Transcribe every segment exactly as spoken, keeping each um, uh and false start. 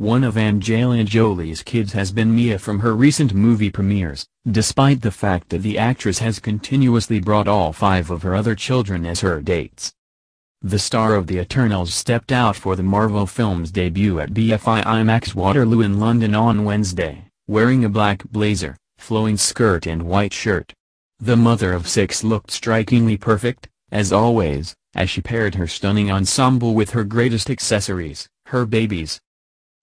One of Angelina Jolie's kids has been Mia from her recent movie premieres, despite the fact that the actress has continuously brought all five of her other children as her dates. The star of The Eternals stepped out for the Marvel Films debut at B F I IMAX Waterloo in London on Wednesday, wearing a black blazer, flowing skirt and white shirt. The mother of six looked strikingly perfect, as always, as she paired her stunning ensemble with her greatest accessories, her babies.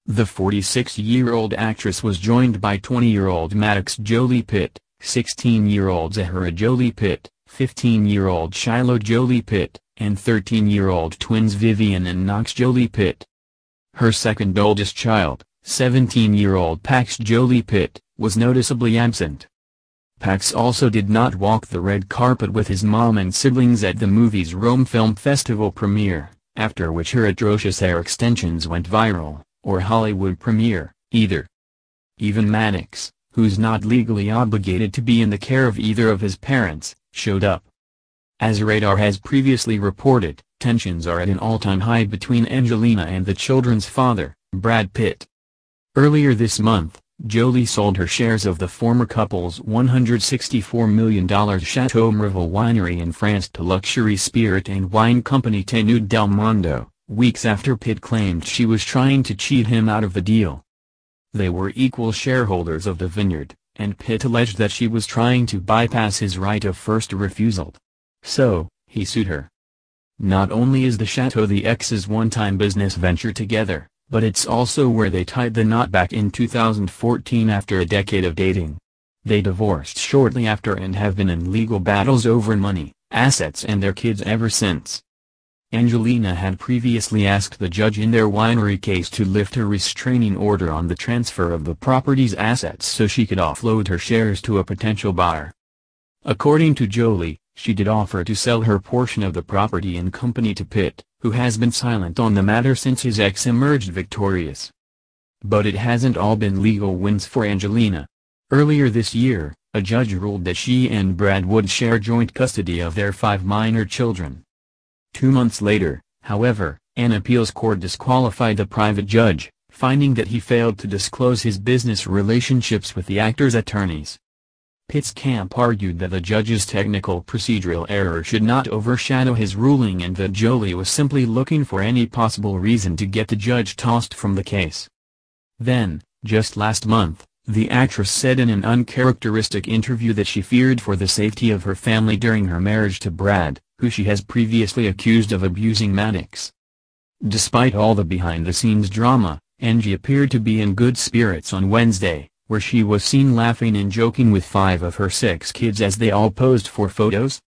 The forty-six-year-old actress was joined by twenty-year-old Maddox Jolie Pitt, sixteen-year-old Zahara Jolie Pitt, fifteen-year-old Shiloh Jolie Pitt, and thirteen-year-old twins Vivian and Knox Jolie Pitt. Her second oldest child, seventeen-year-old Pax Jolie Pitt, was noticeably absent. Pax also did not walk the red carpet with his mom and siblings at the movie's Rome Film Festival premiere, after which her atrocious hair extensions went viral. Or Hollywood premiere, either. Even Maddox, who's not legally obligated to be in the care of either of his parents, showed up. As Radar has previously reported, tensions are at an all-time high between Angelina and the children's father, Brad Pitt. Earlier this month, Jolie sold her shares of the former couple's one hundred sixty-four million dollar Chateau Miraval winery in France to luxury spirit and wine company Tenute del Mondo, weeks after Pitt claimed she was trying to cheat him out of the deal. They were equal shareholders of the vineyard, and Pitt alleged that she was trying to bypass his right of first refusal. So, he sued her. Not only is the Chateau the ex's one-time business venture together, but it's also where they tied the knot back in two thousand fourteen after a decade of dating. They divorced shortly after and have been in legal battles over money, assets and their kids ever since. Angelina had previously asked the judge in their winery case to lift her restraining order on the transfer of the property's assets so she could offload her shares to a potential buyer. According to Jolie, she did offer to sell her portion of the property and company to Pitt, who has been silent on the matter since his ex emerged victorious. But it hasn't all been legal wins for Angelina. Earlier this year, a judge ruled that she and Brad would share joint custody of their five minor children. Two months later, however, an appeals court disqualified the private judge, finding that he failed to disclose his business relationships with the actor's attorneys. Pitt's camp argued that the judge's technical procedural error should not overshadow his ruling and that Jolie was simply looking for any possible reason to get the judge tossed from the case. Then, just last month, the actress said in an uncharacteristic interview that she feared for the safety of her family during her marriage to Brad, who she has previously accused of abusing Maddox. Despite all the behind-the-scenes drama, Angie appeared to be in good spirits on Wednesday, where she was seen laughing and joking with five of her six kids as they all posed for photos.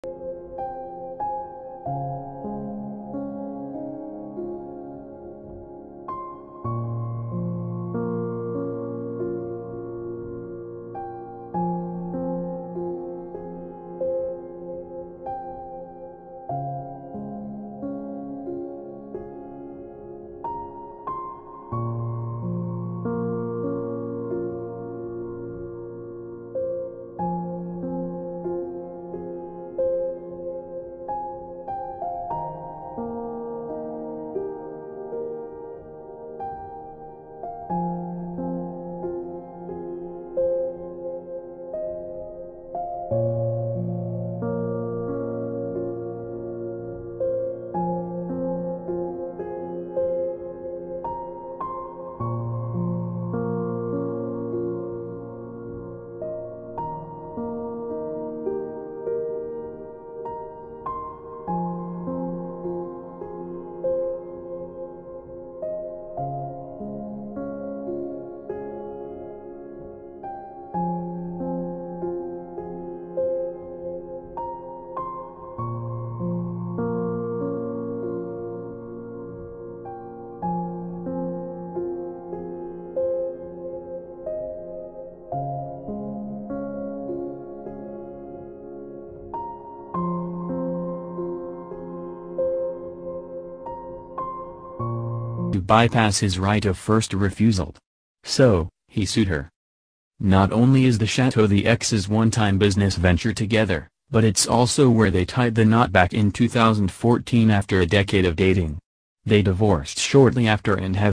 To bypass his right of first refusal. So, he sued her. Not only is the Chateau the ex's one-time business venture together, but it's also where they tied the knot back in two thousand fourteen after a decade of dating. They divorced shortly after and have